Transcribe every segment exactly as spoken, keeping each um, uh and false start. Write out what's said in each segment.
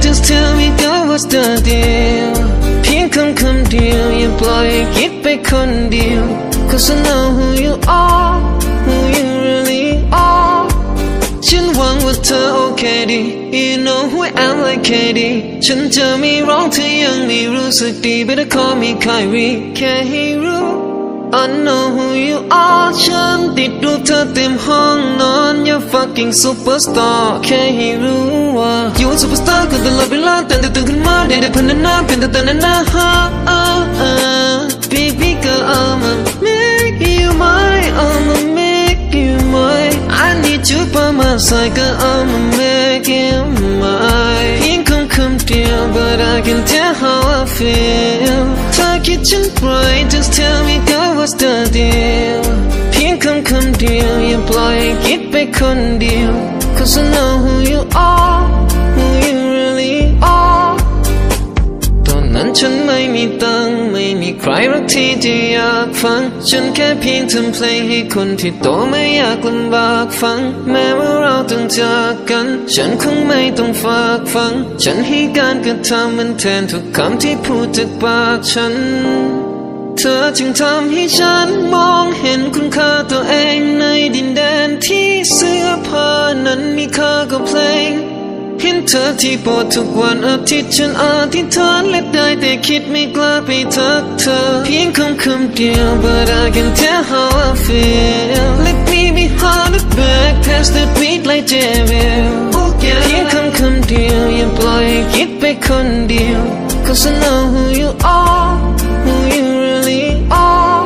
just tell me girl what's the deal เพียงคำคำเดียวอย่าปล่อยให้คิดไปคนเดียว Cause I know who you are who you really are ฉันหวังว่าเธอโอเคดี You know who I'm like Katie ฉันจะไม่ร้องเธอยังไม่รู้สึกดี Better call me Kyrie แค่ให้รู้I know who you are ฉันติดรูปเธอเต็มห้องนอน You're fucking superstar แค่ให้รู้ว่า You're superstar ก็ตลอดเวลาแต่ตื่นขึ้นมาได้ได้พันหน้าเป็นแต่ตอนนั้นนะฮะ Baby girl I'ma make you mine I'ma make you mine I need you by my side girl I'ma make you mine เพียงคำคำเดียว But I can tell how I feel ถ้าคิดฉันปล่อย Just tell me girlWhat's the deal เพียงคำคำเดียวอย่าปล่อยให้คิดไปคนเดียว Cause I know who you are who you really are ตอนนั้นฉันไม่มีตังไม่มีใครรักที่จะอยากฟังฉันแค่เพียงทำเพลงให้คนที่โตไม่อยากลำบากฟังแม้ว่าเราต้องจากกันฉันคงไม่ต้องฝากฟังฉันให้การกระทำมันแทนทุกคำที่พูดจากปากฉันเธอจึงทำให้ฉันมองเห็นคุณค่าตัวเองในดินแดนที่เสื้อผ้านั้นมีค่ากับเพลงเห็นเธอที่โปรดทุกวันอาทิตย์ฉันอธิษฐานและได้แต่คิดไม่กล้าไปทักเธอเพียงคำคำเดียว But I can tell how I feel Let me be hard at back past the beat like J-Will เพียงคำคำเดียวอย่าปล่อยให้คิดไปคนเดียว Cause I know who you are who you are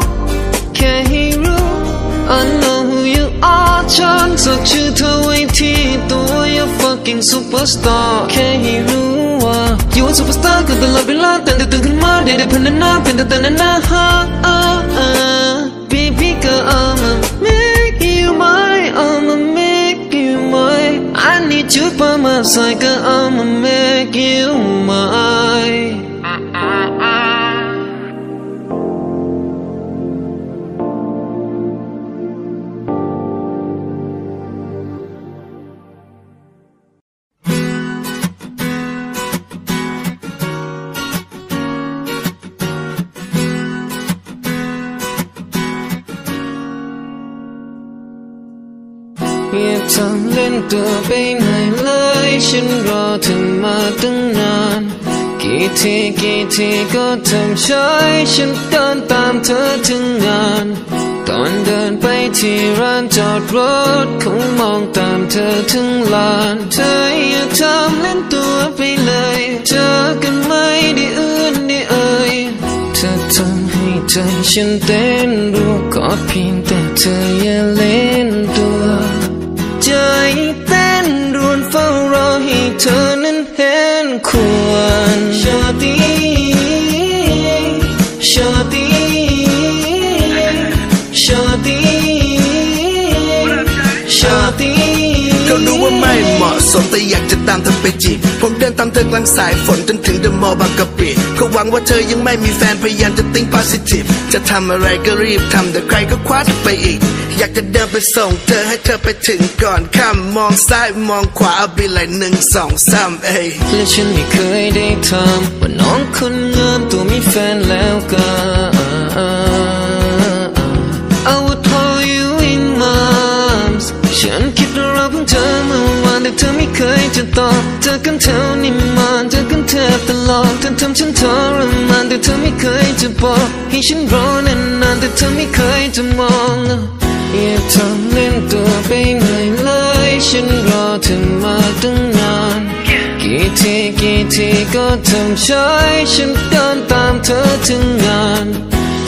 I know who you are ฉันสักชื่อเธอไว้ที่ตัว You're fucking superstar แค่ให้รู้ว่า You're superstar ก็ตลอดเวลาแต่ตื่นขึ้นมาได้ได้พันหน้าเป็นแต่ตอนนั้นนะฮะ Baby girl I'ma make you mine I'ma make you mine I need you by my side girl I'ma make you mineทำเล่นตัวไปไหนเลยฉันรอเธอมาตั้งนานกี่ทีกี่ทีก็ทำเฉยฉันเดินตามเธอถึงงานตอนเดินไปที่ร้านจอดรถคงมองตามเธอถึงลานเธออย่าทำเล่นตัวไปเลยเจอกันไม่ได้อื่นได้เอ่ยเธอทำให้ใจฉันเต้นรู้ก็เพียงแต่เธออย่าเล่นตัวใจเต้นรวนเฝ้ารอให้เธอนั้นเห็นควรชาติชาติชาติชาติเขารู้ว่าไม่เหมาะสมแต่อยากจะตามเธอไปจีบผมเดินตามเธอกลางสายฝนจนถึงเดอะมอลล์บางกะปิเขาหวังว่าเธอยังไม่มีแฟนพยายามจะติ้งโพสิทีฟจะทำอะไรก็รีบทำแต่ใครก็คว้าเธอไปอีกอยากจะเดินไปส่งเธอให้เธอไปถึงก่อนข้ามมองซ้ายมองขวาเอาไปเลยหนึ่งสองสามเอ้ยและฉันไม่เคยได้ทำว่าน้องคนงามตัวมีแฟนแล้วกัน I would hold you in my arms ฉันคิดว่าเราเพิ่งเจอเมื่อวานแต่เธอไม่เคยจะตอบเจอกันเท่านี้มาเจอกันแทบตลอดเธอทำฉันทรมานแต่เธอไม่เคยจะบอกให้ฉันรอนานๆแต่เธอไม่เคยจะมองอย่าทำเล่นตัวไปไหนเลยฉันรอเธอมาตั้งนานกี่ทีกี่ทีก็ทำเฉยฉันเดินตามเธอถึงงาน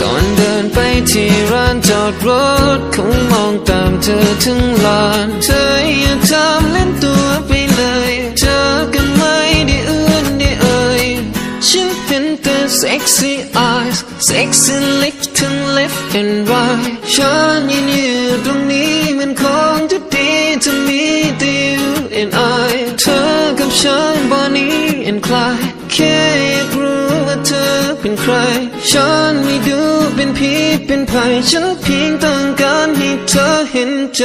ตอนเดินไปที่ร้านจอดรถคงมองตามเธอถึงลานเธออย่าทำเล่นตัวไปเลยเธอก็ไม่ได้อื่นได้เอ่ยฉันเห็นแต่เซ็กซี่อายเซ็กซี่ลิปทั้ง left and right ฉันยืนอยู่ตรงนี้มันคงจะดีจะมีแต่ you and I เธอกับฉัน Bonnie and Clyde แค่อยากรู้ว่าเธอเป็นใครฉันไม่ดูเป็นผีเป็นภัยฉันเพียงต้องการให้เธอเห็นใจ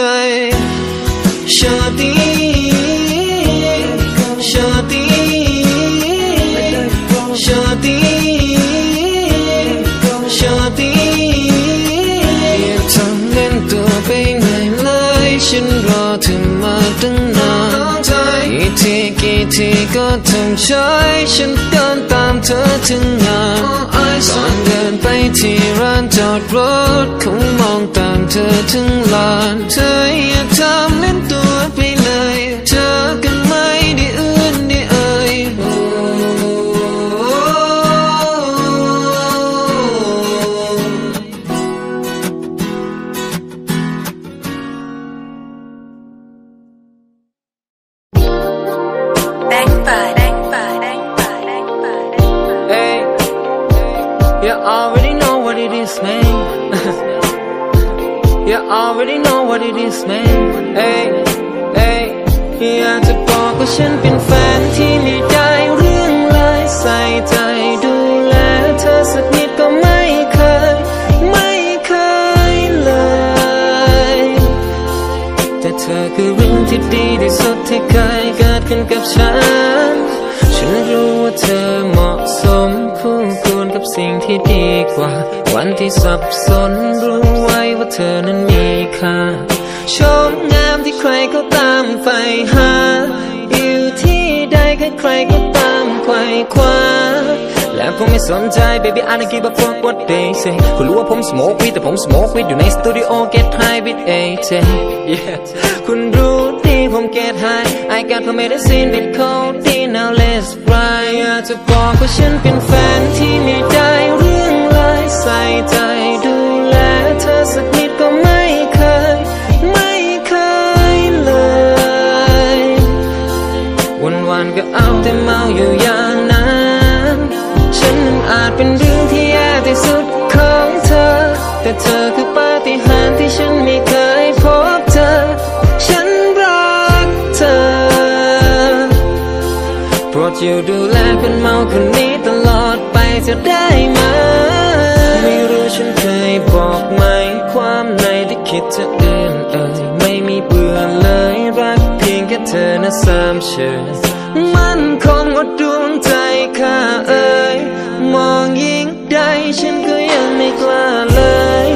ชาติชาติ กี่ทีก็ทำใช้ฉันเดินตามเธอถึงงานก่อนเดินไปที่ร้านจอดรถเขามองตามเธอถึงลานเธออย่าทำเล่นตัวไปเลยเจอกันไหมได้อื่นได้เอ่ยAlready know what it is man เอ้ย เอ้ย อยากจะบอกว่าฉันเป็นแฟนที่ไม่ได้เรื่องเลยใส่ใจดูแลเธอสักนิดก็ไม่เคยไม่เคยเลยแต่เธอคือเรื่องที่ดีที่สุดที่เคยเกิดขึ้นกับฉันฉันรู้ว่าเธอเหมาะสมคู่ควรกับสิ่งที่ดีกว่าวันที่สับสนรู้ไว้ว่าเธอนั้นมีค่าชมงามที่ใครก็ตามไฟหาอยู่ที่ใดใครใครก็ตามไขว่คว้าและผมไม่สนใจ baby I don't give a fuck what they say คุณรู้ว่าผม smoke weed แต่ผม smoke weed อยู่ในสตูดิโอ get high with เอ เจ yeah คุณรู้ดีผม get high I got my medicine with codeine now let's fly อยากจะบอกว่าฉันเป็นแฟนที่ไม่ได้เรื่องเลยใส่ใจดูแลเธอสักนิดก็ไม่เคยไม่เคยเลยวันๆก็เอาแต่เมาอยู่อย่างนั้นฉันนั้นอาจเป็นเรื่องที่แย่ที่สุดของเธอแต่เธอคือปาฏิหาริย์ที่ฉันไม่เคยพบเธอฉันรักเธอโปรดอยู่ดูแลคนเมาคนนี้ตลอดไปจะได้ไหมไม่รู้ฉันเคยบอกไหมความในที่คิดจะเอื่นเอ่ยไม่มีเบื่อเลยรักเพียงแค่เธอนะสามเชื่อมั่นคงว่าดวงใจข้าเอ่ยมองยิ่งได้ฉันก็ยังไม่กล้าเลย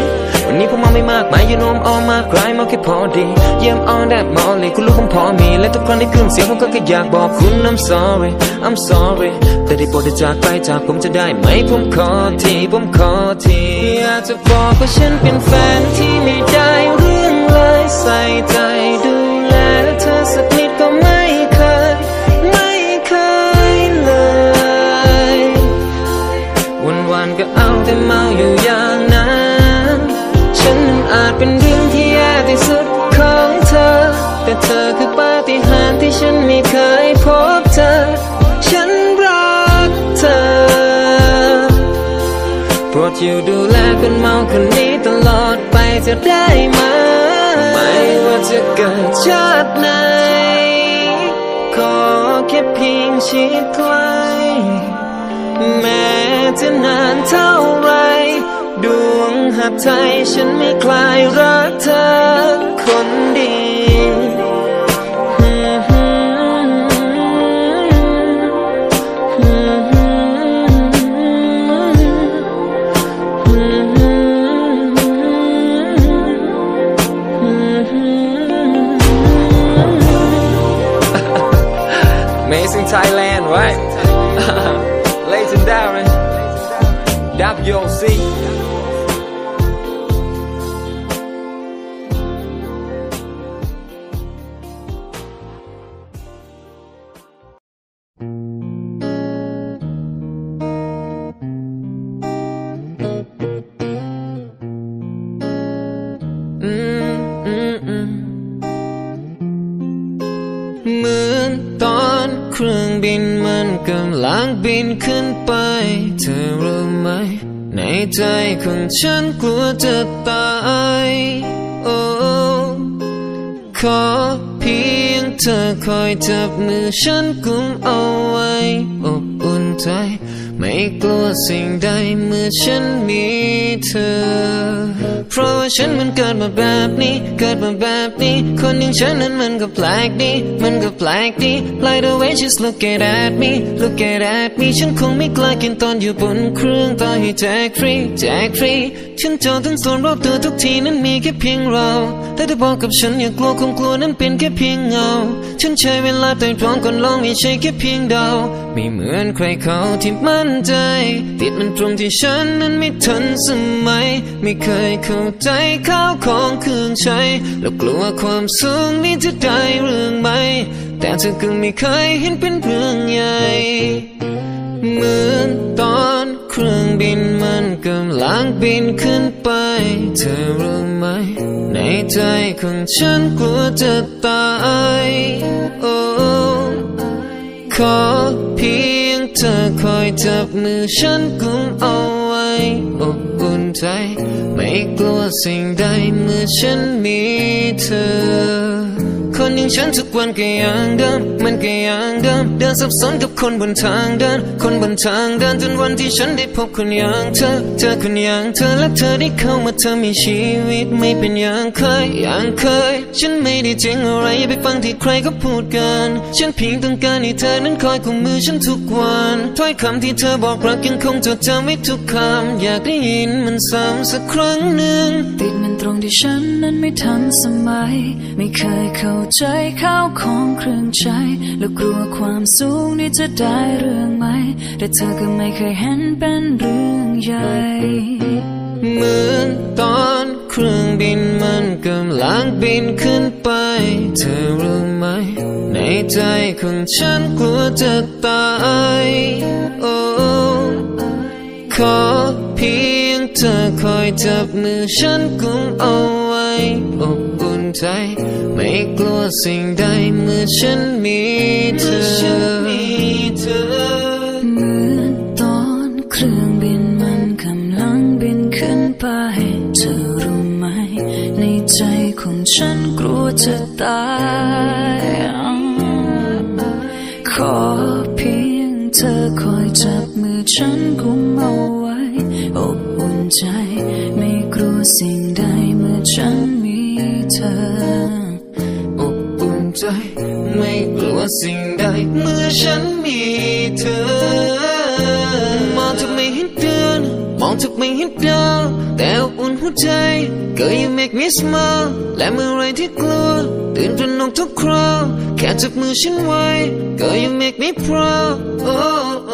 วันนี้ผมมาไม่มากมายอยู่นมออมมากใครมาแค่พอดีเยี่ยมออนแดดมอลเลยคุณรู้ผมพอมีและทุกครั้งที่ขึ้นเสียงผมก็แค่อยากบอกคุณ I'm sorry I'm sorry แต่ได้โปรดจากไปจากผมจะได้ไหมผมขอทีผมขอทีอยากจะบอกว่าฉันเป็นแฟนที่ไม่ได้เรื่องเลยใส่ใจดูแลเธอสักนิดก็ไม่เคยไม่เคยเลยวันๆก็เอาแต่เมาอยู่อย่างนั้นอาจเป็นเรื่องที่แย่ที่สุดของเธอแต่เธอคือปาฏิหาริย์ที่ฉันไม่เคยพบเธอฉันรักเธอโปรดอยู่ดูแลคนเมาคนนี้ตลอดไปจะได้ไหมไม่ว่าจะเกิดชาติไหนขอแค่เพียงชิดใกล้แม้จะนานเท่าไรดวงหัตถ์ใจฉันไม่คลายรักเธอคนดีAmazing Thailand right legendary W O Cบินขึ้นไปเธอรู้ไหมในใจของฉันกลัวจะตายโอ้ขอเพียงเธอคอยจับมือฉันกุมเอาไว้อบอุ่นใจไม่กลัวสิ่งใดเมื่อฉันมีเธอเพราะว่าฉันมันเกิดมาแบบนี้เกิดมาแบบนี้คนอย่างฉันนั้นมันก็แปลกดีมันก็แปลกดี Like the way she's looking at me looking at me ฉันคงไม่กล้ากินตอนอยู่บนเครื่องต่อให้แจกฟรีแจกฟรี ฉันเจอทั้งโซนรอบตัวทุกทีนั้นมีแค่เพียงเราถ้าเธอบอกกับฉันอย่ากลัวคงกลัวนั้นเป็นแค่เพียงเงาฉันใช้เวลาไต่ตรองก่อนลองไม่ใช่แค่เพียงเดาไม่เหมือนใครเขาที่มั่นใจติดมันตรงที่ฉันนั้นไม่ทันสมัยไม่เคยเข้าใจข้าวของเครื่องใช้แล้วกลัวความสูงนี้จะได้เรื่องไหมแต่เธอก็ไม่เคยเห็นเป็นเรื่องใหญ่เหมือนตอนเครื่องบินมันกำลังบินขึ้นไปเธอรู้ไหมในใจของฉันกลัวจะตายโอ้ขอเพียงเธอคอยจับมือฉันกุมเอาไว้อบอุ่นใจไม่กลัวสิ่งใดเมื่อฉันมีเธอคนอย่างฉันทุกวันก็ยังเดิมมันก็ยังเดิมเดินสับสนกับคนบนทางเดินคนบนทางเดินจนวันที่ฉันได้พบคนอย่างเธอเธอคนอย่างเธอและเธอได้เข้ามาทำให้ชีวิตไม่เป็นอย่างเคยอย่างเคยฉันไม่ได้เจ๋งอะไรไปฟังที่ใครก็พูดกันฉันเพียงต้องการให้เธอนั้นคอยกุมมือฉันทุกวันถ้อยคำที่เธอบอกรักยังคงจดจำไว้ทุกคำอยากได้ยินมันซ้ำสักครั้งหนึ่งติดมันตรงที่ฉันนั้นไม่ทันสมัยไม่เคยเข้าใจข้าวของเครื่องใช้แล้วกลัวความสูงนี่จะได้เรื่องไหมแต่เธอก็ไม่เคยเห็นเป็นเรื่องใหญ่เหมือนตอนเครื่องบินมันกำลังบินขึ้นไปเธอรู้ไหมในใจของฉันกลัวจะตายโอ้ขอเพียงเธอคอยจับมือฉันกุมเอาไว้อบอุ่นใจไม่กลัวสิ่งใดเมื่อฉันมีเธอเหมือนตอนเครื่องบินมันกำลังบินขึ้นไปเธอรู้ไหมในใจของฉันกลัวจะตายขอเพียงเธอคอยจับมือฉันกุมเอาไว้อบอุ่นใจไม่กลัวสิ่งใดเมื่อฉันมีเธอไม่กลัวสิ่งใดเมื่อฉันมีเธอมองทุกไม่เห็นเดือนมองทุกไม่เห็นดาวแต่อุ่นหัวใจก็ยัง make me smile และเมื่อไรที่กลัวตื่นตระหนกทุกคราวแค่จับมือฉันไว้ก็ยัง make me proud oh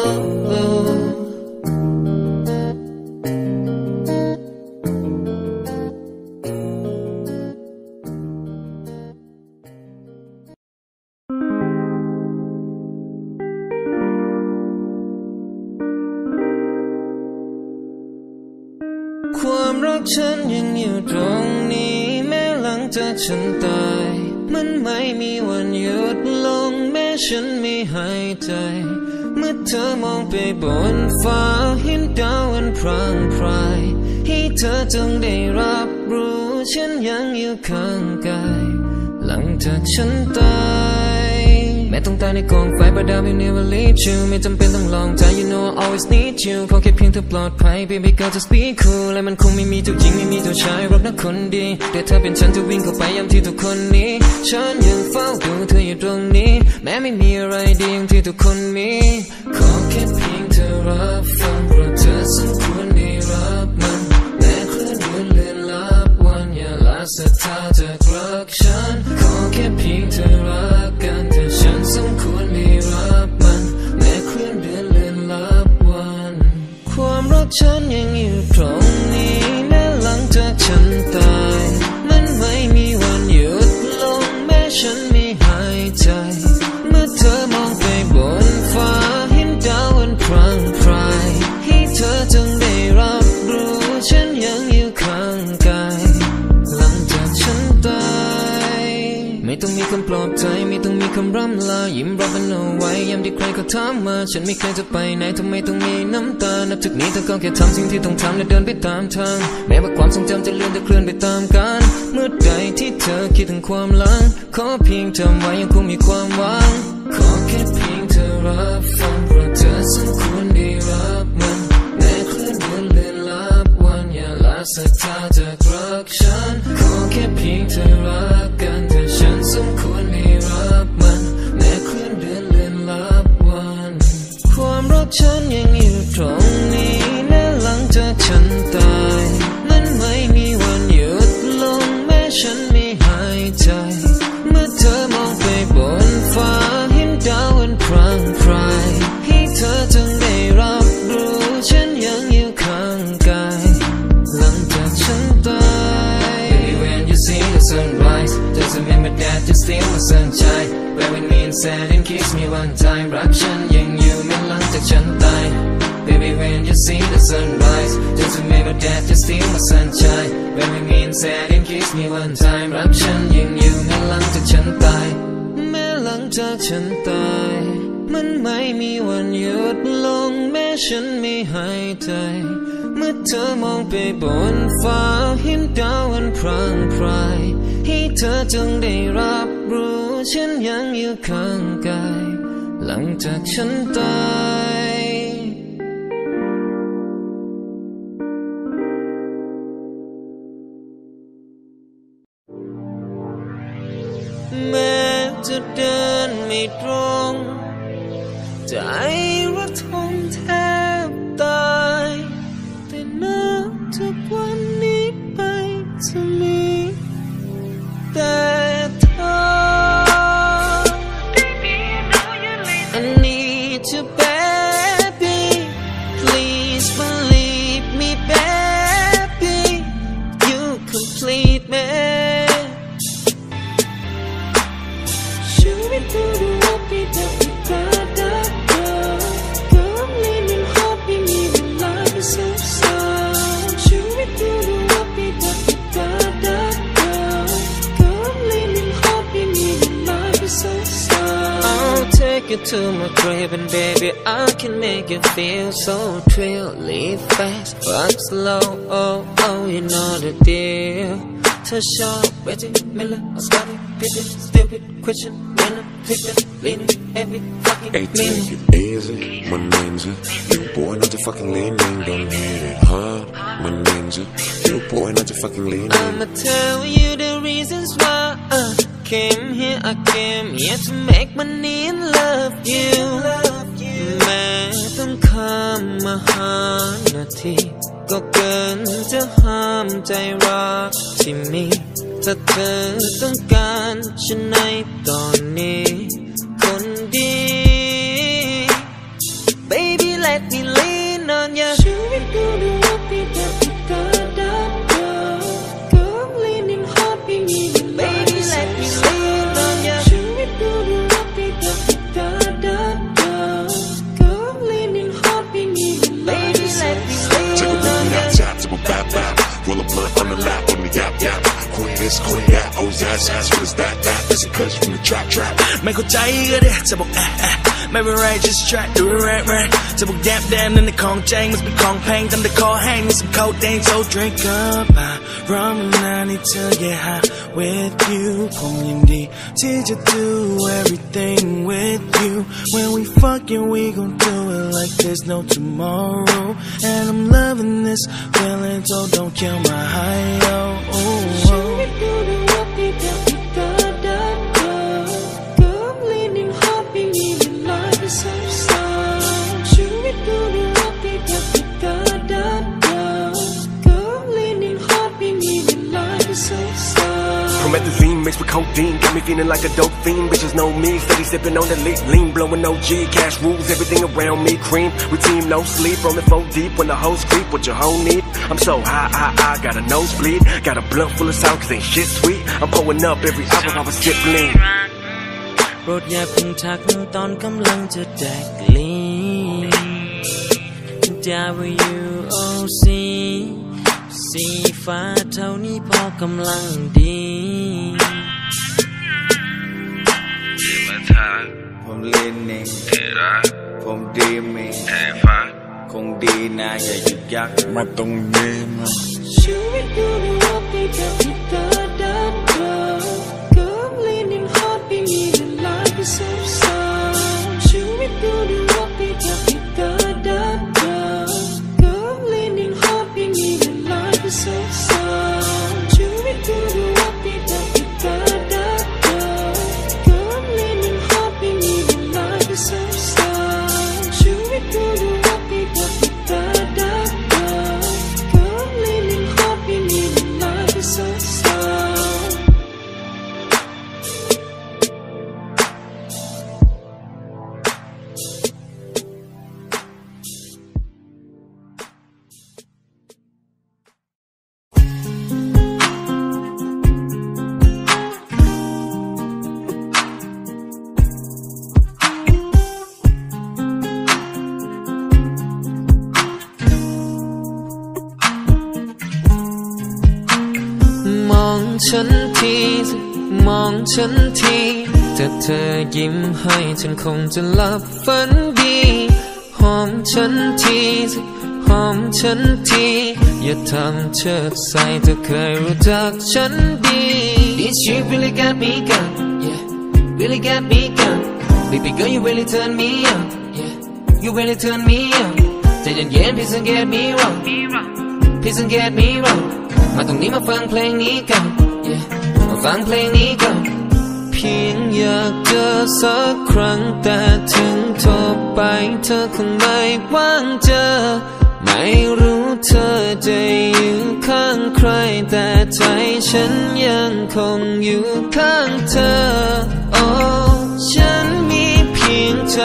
oh ohความรักฉันยังอยู่ตรงนี้แม้หลังจากฉันตายมันไม่มีวันหยุดลงแม้ฉันไม่หายใจเมื่อเธอมองไปบนฟ้าเห็นดาวอันพรางพรายให้เธอจงได้รับรู้ฉันยังอยู่ข้างกายหลังจากฉันตายแม้ต้องตายในกองไฟ but I will never leave you ไม่จำเป็นต้องลองใจ you know I always need you ขอแค่เพียงเธอปลอดภัย baby girl just be cool และมันคงไม่มีตัวหญิงไม่มีตัวชายรักนักคนดีแต่เธอเป็นฉันจะวิ่งเข้าไปยามที่ทุกคนนี้ฉันยังเฝ้าดูเธออยู่ตรงนี้แม้ไม่มีอะไรดีอย่างที่ทุกคนมีขอแค่เพียงเธอรับฟังเพราะเธอสมควรได้รับมันแม้คลื่นวนเลื่อนลับวันอย่าละศรัทธาจากรักฉันขอแค่เพียงเธอรักกันสมควรได้รับมันแม้เคลื่อนเดือนเลื่อนลับวันความรักฉันยังอยู่ตรงนี้แม้หลังจากฉันตายมันไม่มีวันหยุดลงแม้ฉันไม่หายใจเมื่อเธอมองไปบนฟ้าเห็นดาวอันพรางพรายให้เธอจงได้รับรู้ฉันยังอยู่ข้างกายหลังจากฉันตายไม่ต้องมีคำปลอบใจไม่ต้องมีคำร่ำลายิ้มรับมันเอาไว้ยามที่ใครก็ถามมาฉันไม่เคยจะไปไหนทำไมต้องมีน้ำตานับจากนี้เธอก็แค่ทำสิ่งที่ต้องทำและเดินไปตามทางแม้ว่าความทรงจำจะเลื่อนจะเคลื่อนไปตามกาลเมื่อใดที่เธอคิดถึงความหลังขอเพียงจำไว้ยังคงมีความหวังขอแค่เพียงเธอรับฟังเพราะเธอสมควรได้รับมันแม้เคลื่อนวนเลื่อนลับวันอย่าละศรัทธาจากรักฉันขอแค่เพียงเธอรักกันเธอฉันสมควรได้รับมันความรักฉันยังอยู่ตรงนี้แม้หลังจากฉันตาย วางใจรักฉันยังอยู่ไม่หลังจากฉันตาย Baby when you see the sunrise just remember that you're still my sunshine When we meet sad and kiss me one time รักฉันยังอยู่ไม่หลังจากฉันตายแม้หลังจากฉันตายมันไม่มีวันหยุดลงแม้ฉันไม่หายใจเมื่อเธอมองไปบนฟ้าเห็นดาวอันพรางไพรให้เธอจงได้รับรู้ฉันยังอยู่ข้างกายหลังจากฉันตายแม้จะเดินไม่ตรงใจระทมแทบตายแต่นับจากวันนี้ไปจะมีแต่เธอ I need you baby please believe me baby you complete me ชีวิตตัวเราไปได้Take you to my crib and baby I can make you feel so thrill Leave fast but slow oh oh you know the deal เธอชอบ Reggie Miller or Scottie Pippen Stupid question when I'm flipping leaning every fucking minute Hey take it easy my name's it You boy not your fucking leaning don't hit it huh My name's it You boy not your fucking leaning I'ma tell you the reasons why uh,I came here, I came here to make money and love you. Love you. แม้ต้องข้ามมาหานาทีก็เกินจะห้ามใจรักที่มีถ้าเธอต้องการฉันในตอนนี้คนดี Baby let me lean on you. ชีวิตกูดูว่าเปลี่ยนจากที่เธอได้เจอ Girl leaning hard being me.Let me lean on ya. Should we do the rocky da da da? Girl, leaning hard, we need you, baby. Let me lean on ya. Tap tap tap tap. Roll a blunt on the lap on the yap yap. Queen this, queen that. Oh yeah, that's what it's that that. It's a push from the trap trap. ไม่เข้าใจก็ได้จะบอกอ่ะอ่ะไม่เป็นไร just try do it right right. จะบอกแดบแดบนั่นในของแจงมันเป็นของแพงทำแต่คอแห้งมีสับเขาแดง so drink up อ่ะร้องนานให้เธอแย่ฮะWith you, ผมยินดีที่จะ do everything with you. When we fucking, we gon' do it like there's no tomorrow. And I'm loving this feeling, so don't kill my high. Oh, should we do the rocky da da da? Girl, leaning hard, being in love is so strong. Should we do the rocky da da da? Girl, leaning hard, being in love is so strong.Promethazine mixed with codeine Got me feeling like a dope fiend Bitches know me Steady sipping on the lick Lean blowing O G Cash rules everything around me Cream routine no sleep Roaming four deep When the hoes creep What your hoe need I'm so high I, I got a nosebleed Got a blunt full of sound Cause ain't shit sweet I'm pulling up every hour I was sip lean โปรดอย่าเพิ่งทักตอนกำลังจะแดกลีน W O C สีฟ้าเท่านี้พอกำลังดีผมเล่นเองที่รักผมดีเองเทฟ้าคงดีนะอย่าหยุดยักมาตรงนี้มาชีวิตกูดูว่าไปกับที่เธอได้เจอ Girl leaning hard being in love is so strong ชีวิตกูดูว่าไปกับที่เธอได้เจอ Girl leaning hard being in love is so strong ชีวิตกูดูว่าไปกับที่เธอได้เจอ Girl leaning hard being in love is so strong ชีวิตกูดูว่าไปกับที่เธอได้เจอ Girl leaning hard being in love is so strong ฉันทีมองฉันทีถ้าเธอยิ้มให้ฉันคงจะหลับฝันดีหอมฉันทีหอมฉันทีอย่าทำเชิดใส่เธอเคยรู้จักฉันดี This shit really got me gun yeah really got me gun baby girl you really turn me on yeah you really turn me on ใจเย็นๆ please don't get me wrong please don't get me wrong มาตรงนี้มาฟังเพลงนี้กัน yeah มาฟังเพลงนี้กันเพียงอยากเจอสักครั้งแต่ถึงโทรไปเธอคงไม่ว่างเจอไม่รู้เธอจะอยู่ข้างใครแต่ใจฉันยังคงอยู่ข้างเธอโอ้ฉันมีเพียงใจ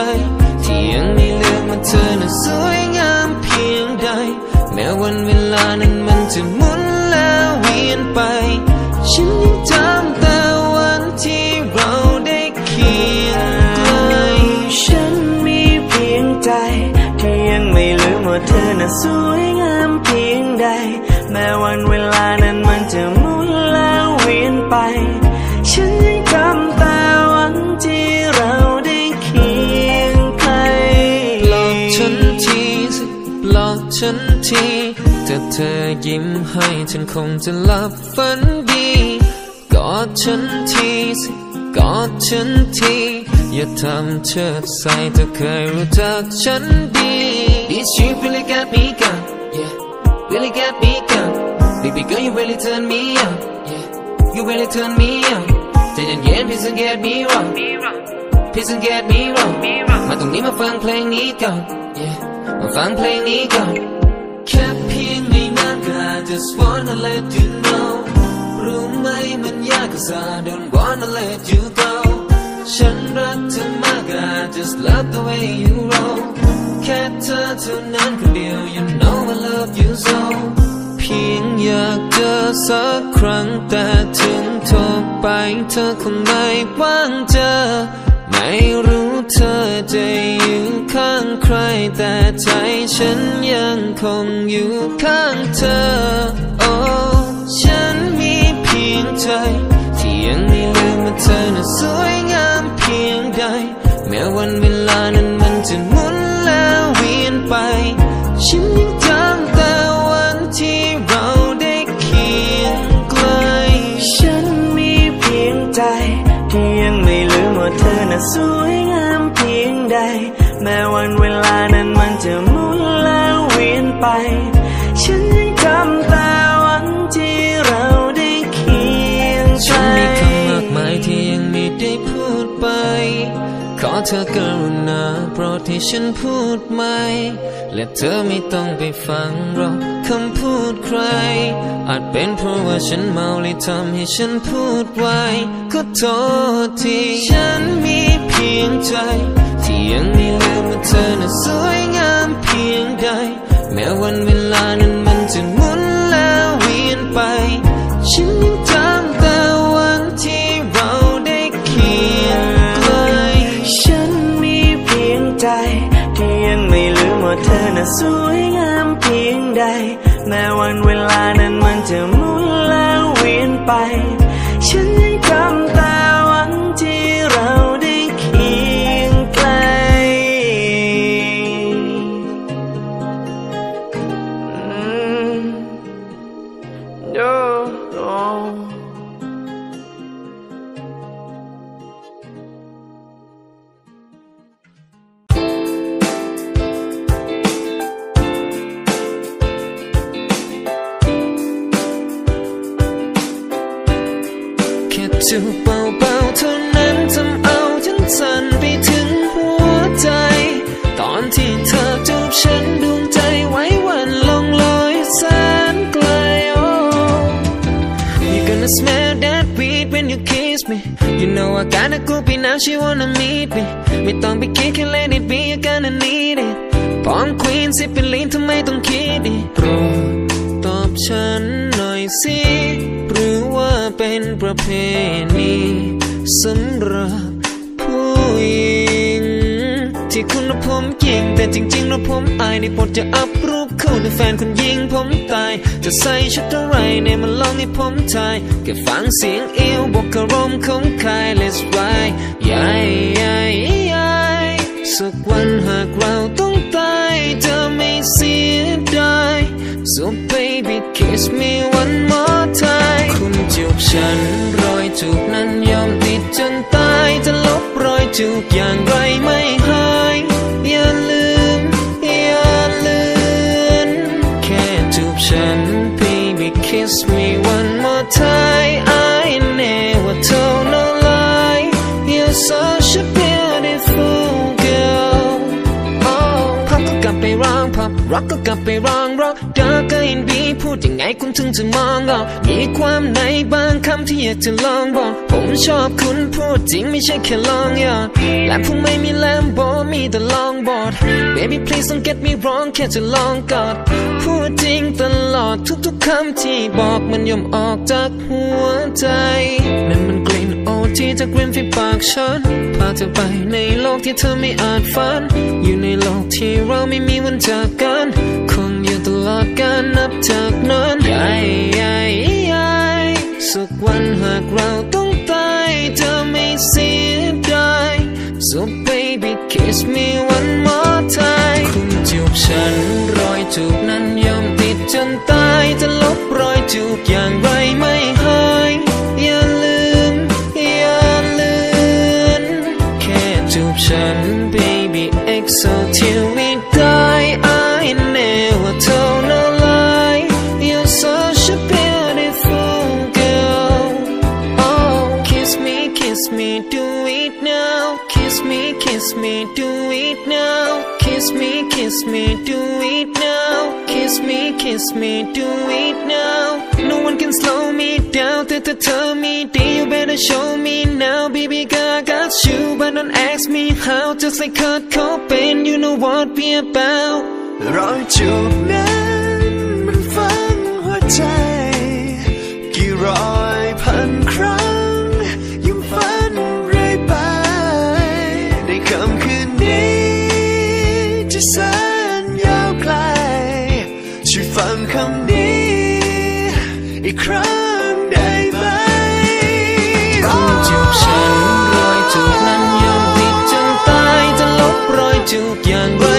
ที่ยังไม่เลือกมาเธอน่ะสวยงามเพียงใดแม้วันเวลานั้นมันจะหมุนแล้วเวียนไปฉันยังจำแต่วันที่เราได้เคียงไกลฉันมีเพียงใจที่ยังไม่ลืมว่าเธอน่ะสวยงามเพียงใดแม้วันเวลานั้นมันจะหมุนแล้วเวียนไปฉันยังจำแต่วันที่เราได้เคียงไกลหลอกฉันทีหลอกฉันทีถ้าเธอยิ้มให้ฉันคงจะหลับฝันดีกอดฉันทีกอดฉันทีอย่าทำเชิดใส่เธอเคยรู้จักฉันดี This shit really got me gun yeah really got me gun baby girl you really turn me on yeah you really turn me on ใจเย็นๆ please don't get me wrong please don't get me wrong มาตรงนี้มาฟังเพลงนี้ก่อน yeah มาฟังเพลงนี้ก่อนแค่เพียงไม่นานก็ I just wanna let you know รู้ไหมมันยาก cause I don't wanna let you go ฉันรักเธอมาก I just love the way you roll แค่เธอเท่านั้นคนเดียว you know I love you so เพียงอยากเจอสักครั้งแต่ถึงโทรไปเธอคงไม่ว่างเจอไม่รู้เธอจะอยู่ข้างใครแต่ใจฉันยังคงอยู่ข้างเธอโอ้ฉันมีเพียงใจที่ยังไม่ลืมว่าเธอน่ะสวยงามเพียงใดแม้วันเวลานั้นมันจะหมุนแล้วเวียนไปฉันยังจำแต่วันที่เราได้เคียงไกลฉันมีเพียงใจที่ยังไม่ลืมว่าเธอน่ะสวยงามเพียงใดแม้วันเวลานั้นมันจะหมุนแล้วเวียนไปฉันยังจำแต่วันที่เราได้เคียงไกลฉันมีคำมากมายที่ยังไม่ได้พูดไปขอเธอกรุณาโปรดให้ฉันพูดใหม่และเธอไม่ต้องไปฟังหรอกคำพูดใครอาจเป็นเพราะว่าฉันเมาเลยทำให้ฉันพูดไว้ขอโทษที่ฉันมีเพียงใจที่ยังไม่ลืมว่าเธอน่ะสวยงามเพียงใดแม้วันเวลานั้นมันจะหมุนแล้วเวียนไปฉันยังจำแต่วันที่เราได้เคียงไกลฉันมีเพียงใจที่ยังไม่ลืมว่าเธอน่ะสวยงามเพียงใดแม้วันเวลานั้นมันจะหมุนแล้วเวียนไปฉันยังจำแต่วันที่เราได้เคียงไกลจูบเบาๆเท่านั้นทำเอาฉันสั่นไปถึงหัวใจตอนที่เธอจูบฉันดวงใจไหวหวั่นลงลอยแสนไกล oh you gonna smell that weed when you kiss me you know I gotta go be now she wanna meet me ไม่ต้องไปคิดแค่ let it be you gonna need it Palm Queen สิเป็นลิ้นทำไมต้องคิดดิโปรดตอบฉันหน่อยสิหรือว่าเป็นประเพณีสำหรับผู้หญิงที่คุณและผมยิงแต่จริงๆแล้วผมอายในโปรดจะอัพรูป คู่ในแฟนคนยิงผมตายจะใส่ชุดอะไรเนี่ยมันลองให้ผมทายแค่ฟังเสียงเอวบอกอารมณ์ของใคร Let's ride ยัยยัยยัยสักวันหากเราต้องตายเธอไม่เสียดาย So baby kiss me one more time คุณจูบฉันรอยจูบนั้นยอมติดจนตายจะลบรอยจูบอย่างไรไม่หายอย่าลืมอย่าลืมแค่จูบฉัน baby kiss me one more time I never told no lie You're such a beautiful girl Oh พับก็กลับไปร้องพับร็อกก็กลับไปร้องร็อกดาร์กอินบีพูดยังไงคุณถึงจะมองออกมีความในบางคำที่อยากจะลองบอกผมชอบคุณพูดจริงไม่ใช่แค่ลองยอดแลมผมไม่มีแลมโบมีแต่ลองบอด Baby please don't get me wrong แค่จะลองกอดพูดจริงตลอดทุกๆคำที่บอกมันย่อมออกจากหัวใจนั่นมันกลิ่นโอที่จากริมฝีปากฉันพาเธอไปในโลกที่เธอไม่อาจฝันอยู่ในโลกที่เราไม่มีวันจากกันคงอยู่ตลอดการนับจากนั้นสักวันหากเราต้องตายเธอไม่เสียดาย So baby kiss me one more time คุณจูบฉันรอยจูบนั้นยอมติดจนตายจะลบรอยจูบอย่างไรไม่หายอย่าลืมอย่าลืมแค่จูบฉัน baby exo till we die I never told no lie You're such a beautiful girl Oh kiss me kiss me do it nowKiss me, kiss me, do it now. Kiss me, kiss me, do it now. Kiss me, kiss me, do it now. No one can slow me down. Tell, tell me, you better show me now, baby. I got you, but don't ask me how. Just like Kurt Cobain, you know what we're about. รอยจูบนั้นมันฟังหัวใจกี่ร้อยพันครั้งอีกครั้งได้ไหมคุณจูบฉันรอยจูบนั้นยอมติดจนตายจะลบรอยจูบอย่างไร